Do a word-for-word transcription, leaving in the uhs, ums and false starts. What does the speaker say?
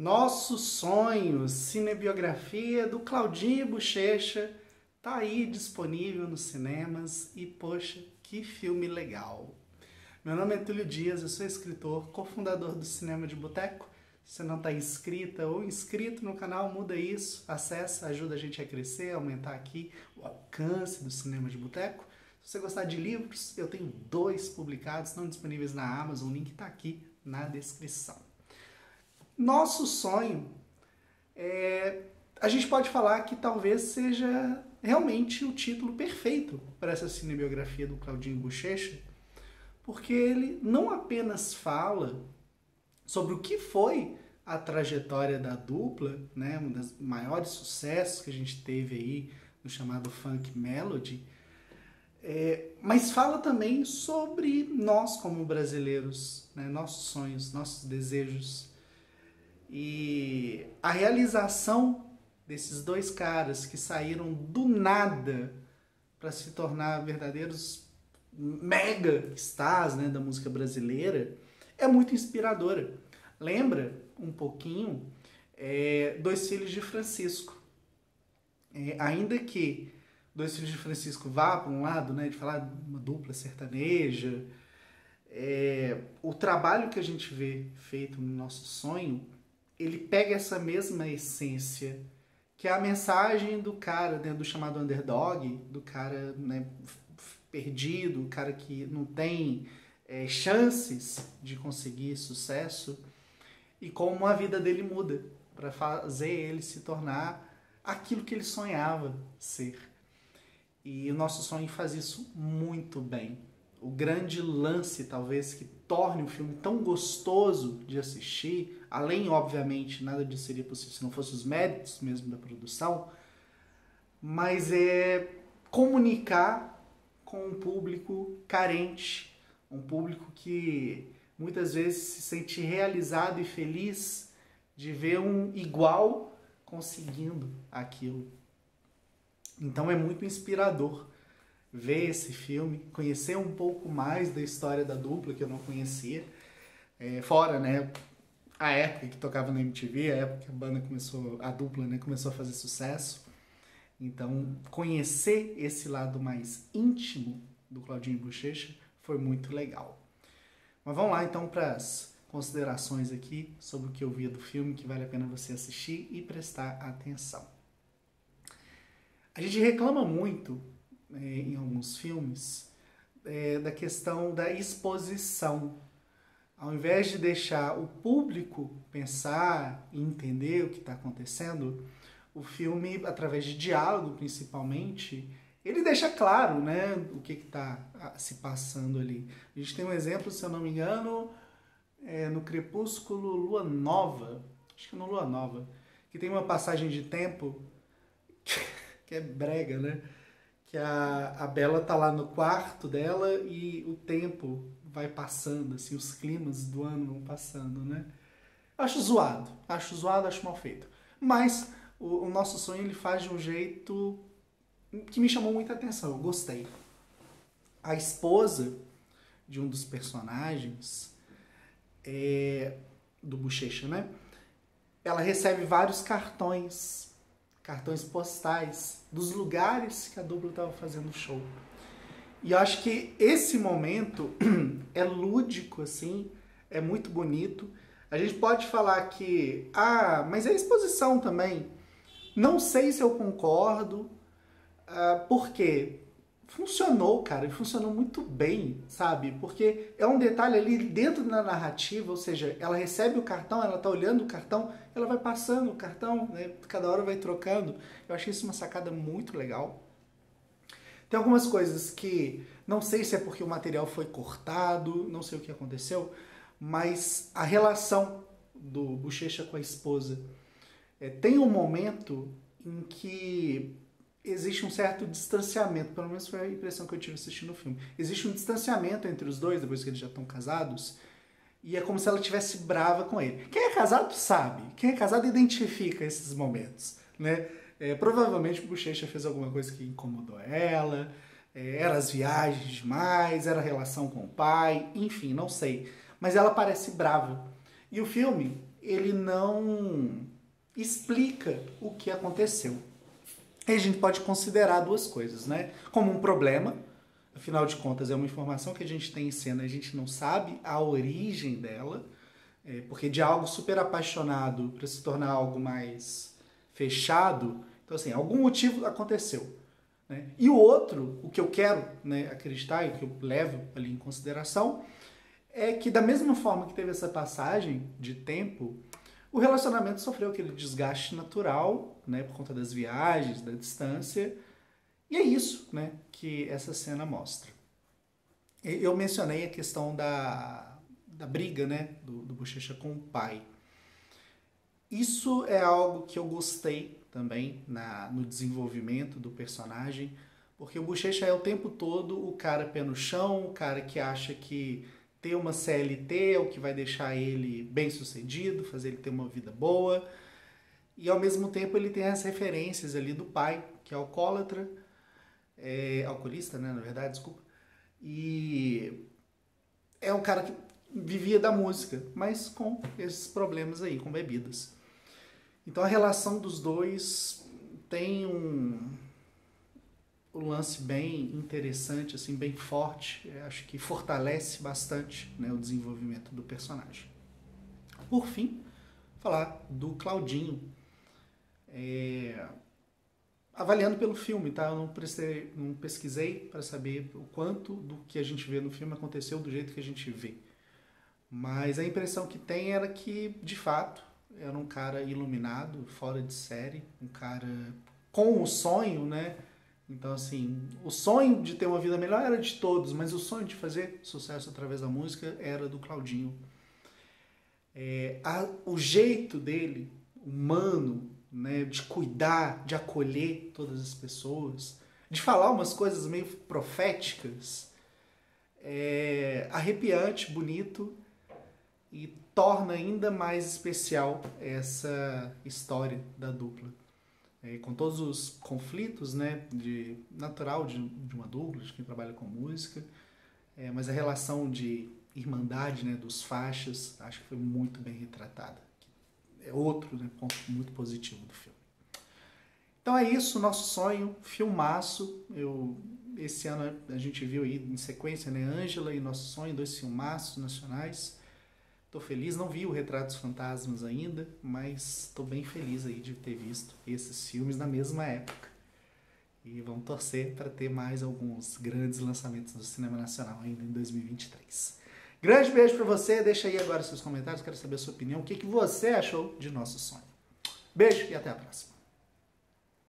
Nosso Sonho, cinebiografia do Claudinho Buchecha, tá aí disponível nos cinemas e, poxa, que filme legal! Meu nome é Túlio Dias, eu sou escritor, cofundador do Cinema de Boteco. Se você não tá inscrita ou inscrito no canal, muda isso, acessa, ajuda a gente a crescer, a aumentar aqui o alcance do Cinema de Boteco. Se você gostar de livros, eu tenho dois publicados, estão disponíveis na Amazon, o link tá aqui na descrição. Nosso Sonho, é, a gente pode falar que talvez seja realmente o título perfeito para essa cinebiografia do Claudinho Buchecha, porque ele não apenas fala sobre o que foi a trajetória da dupla, né, um dos maiores sucessos que a gente teve aí no chamado Funk Melody, é, mas fala também sobre nós como brasileiros, né, nossos sonhos, nossos desejos, e a realização desses dois caras que saíram do nada para se tornar verdadeiros mega stars, né, da música brasileira, é muito inspiradora. Lembra um pouquinho é, Dois Filhos de Francisco. É, ainda que Dois Filhos de Francisco vá para um lado, né, de falar uma dupla sertaneja, é, o trabalho que a gente vê feito no Nosso Sonho, ele pega essa mesma essência, que é a mensagem do cara, né, do chamado underdog, do cara, né, perdido, o cara que não tem é, chances de conseguir sucesso, e como a vida dele muda para fazer ele se tornar aquilo que ele sonhava ser. E o Nosso Sonho faz isso muito bem. O grande lance, talvez, que torne o filme tão gostoso de assistir, além, obviamente, nada disso seria possível se não fossem os méritos mesmo da produção, mas é comunicar com um público carente, um público que muitas vezes se sente realizado e feliz de ver um igual conseguindo aquilo. Então é muito inspirador ver esse filme, conhecer um pouco mais da história da dupla que eu não conhecia, é, fora, né, a época que tocava na M T V, a época que a banda começou, a dupla, né, começou a fazer sucesso. Então, conhecer esse lado mais íntimo do Claudinho Buchecha foi muito legal. Mas vamos lá, então, para as considerações aqui sobre o que eu via do filme, que vale a pena você assistir e prestar atenção. A gente reclama muito em alguns filmes, é, da questão da exposição. Ao invés de deixar o público pensar e entender o que está acontecendo, o filme, através de diálogo principalmente, ele deixa claro, né, o que está se passando ali. A gente tem um exemplo, se eu não me engano, é no Crepúsculo, Lua Nova, acho que no Lua Nova, que tem uma passagem de tempo que é brega, né? Que a, a Bela tá lá no quarto dela e o tempo vai passando, assim, os climas do ano vão passando, né? Acho zoado, acho zoado, acho mal feito. Mas o, o Nosso Sonho, ele faz de um jeito que me chamou muita atenção, eu gostei. A esposa de um dos personagens, é, do Buchecha, né? Ela recebe vários cartões, cartões postais dos lugares que a dupla estava fazendo show. E eu acho que esse momento é lúdico, assim, é muito bonito. A gente pode falar que, ah, mas é exposição também. Não sei se eu concordo, ah, porque funcionou, cara, e funcionou muito bem, sabe? Porque é um detalhe ali dentro da narrativa, ou seja, ela recebe o cartão, ela tá olhando o cartão, ela vai passando o cartão, né? Cada hora vai trocando. Eu achei isso uma sacada muito legal. Tem algumas coisas que, não sei se é porque o material foi cortado, não sei o que aconteceu, mas a relação do Buchecha com a esposa. É, tem um momento em que existe um certo distanciamento, pelo menos foi a impressão que eu tive assistindo o filme. Existe um distanciamento entre os dois, depois que eles já estão casados, e é como se ela estivesse brava com ele. Quem é casado sabe, quem é casado identifica esses momentos, né? É, provavelmente o Buchecha fez alguma coisa que incomodou ela, é, eram as viagens demais, era a relação com o pai, enfim, não sei. Mas ela parece brava. E o filme ele não explica o que aconteceu. E a gente pode considerar duas coisas, né? Como um problema, afinal de contas, é uma informação que a gente tem em cena, a gente não sabe a origem dela, é, porque de algo super apaixonado para se tornar algo mais fechado, então assim, algum motivo aconteceu, né? E o outro, o que eu quero, né, acreditar e o que eu levo ali em consideração, é que da mesma forma que teve essa passagem de tempo, o relacionamento sofreu aquele desgaste natural, né, por conta das viagens, da distância, e é isso, né, que essa cena mostra. Eu mencionei a questão da, da briga, né, do, do Buchecha com o pai. Isso é algo que eu gostei também na, no desenvolvimento do personagem, porque o Buchecha é o tempo todo o cara pé no chão, o cara que acha que ter uma C L T é o que vai deixar ele bem sucedido, fazer ele ter uma vida boa. E ao mesmo tempo ele tem as referências ali do pai, que é alcoólatra, é, alcoolista, né, na verdade, desculpa. E é um cara que vivia da música, mas com esses problemas aí, com bebidas. Então a relação dos dois tem um, um lance bem interessante, assim, bem forte. Acho que fortalece bastante, né, o desenvolvimento do personagem. Por fim, falar do Claudinho. É... Avaliando pelo filme, tá? Eu não, prestei, não pesquisei para saber o quanto do que a gente vê no filme aconteceu do jeito que a gente vê. Mas a impressão que tem era que, de fato, era um cara iluminado, fora de série, um cara com o sonho, né? Então, assim, o sonho de ter uma vida melhor era de todos, mas o sonho de fazer sucesso através da música era do Claudinho. É, a, o jeito dele, humano, né, de cuidar, de acolher todas as pessoas, de falar umas coisas meio proféticas, é arrepiante, bonito, e torna ainda mais especial essa história da dupla. É, com todos os conflitos, né, de, natural de, de uma dupla, de quem trabalha com música, é, mas a relação de irmandade, né, dos faixas, acho que foi muito bem retratada. É outro, né, ponto muito positivo do filme. Então é isso, Nosso Sonho, filmaço. Eu, esse ano a gente viu aí em sequência, né, Ângela e Nosso Sonho, dois filmaços nacionais. Tô feliz, não vi o Retratos Fantasmas ainda, mas tô bem feliz aí de ter visto esses filmes na mesma época. E vamos torcer para ter mais alguns grandes lançamentos do cinema nacional ainda em dois mil e vinte e três. Grande beijo pra você, deixa aí agora seus comentários, quero saber a sua opinião, o que que você achou de Nosso Sonho. Beijo e até a próxima.